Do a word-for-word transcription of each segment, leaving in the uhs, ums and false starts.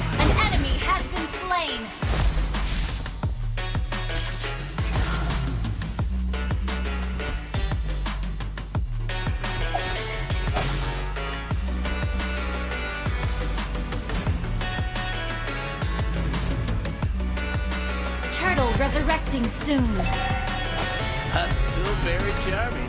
An enemy has been slain. Turtle resurrecting soon. I'm still very charming.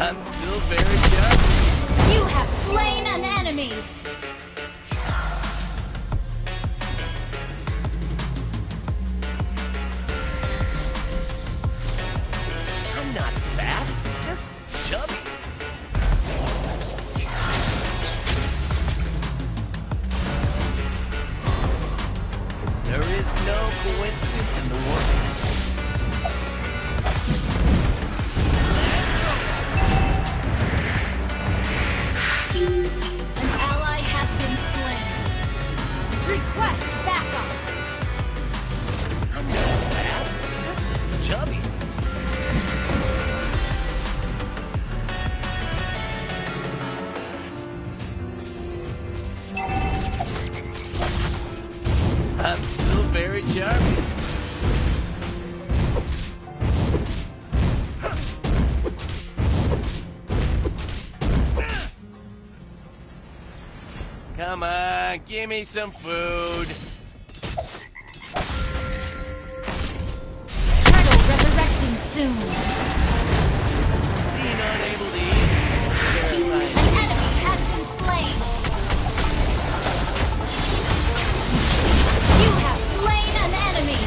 I'm still very young. You have slain an enemy. I'm not fat, just chubby. There is no coincidence in the world. Request backup. I'm not bad. Just chubby. I'm still very charming. Come on, give me some food. Turtle resurrecting soon. Being unable to eat. An enemy has been slain. You have slain an enemy.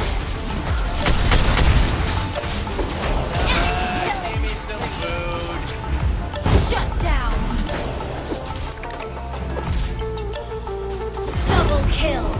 Uh, enemy give me some food. Shut down. Kill.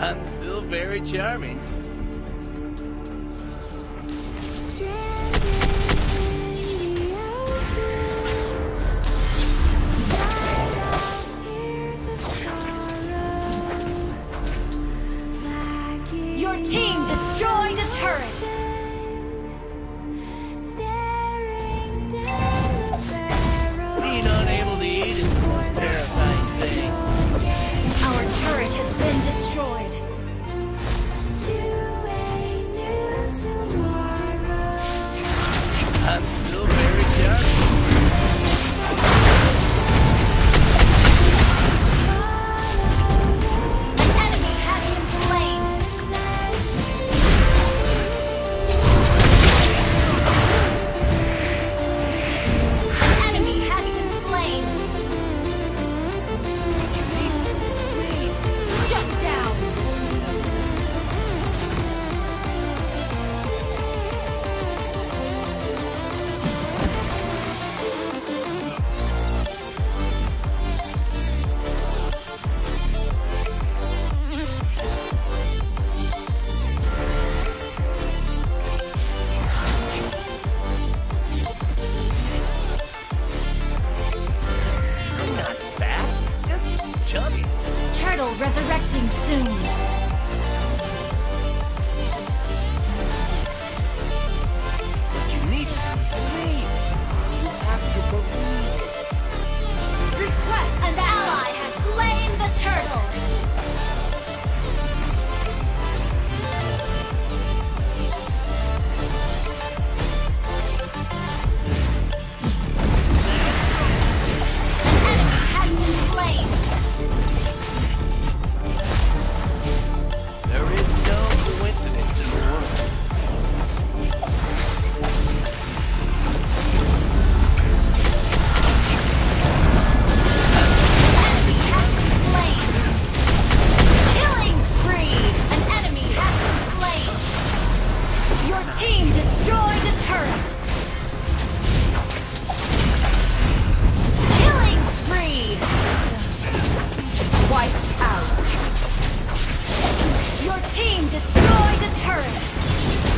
I'm still very charming. Your team destroyed a turret. Being unable to eat is the most terrifying thing. Our turret has been destroyed. I'm still very young. An enemy has been team destroyed a turret!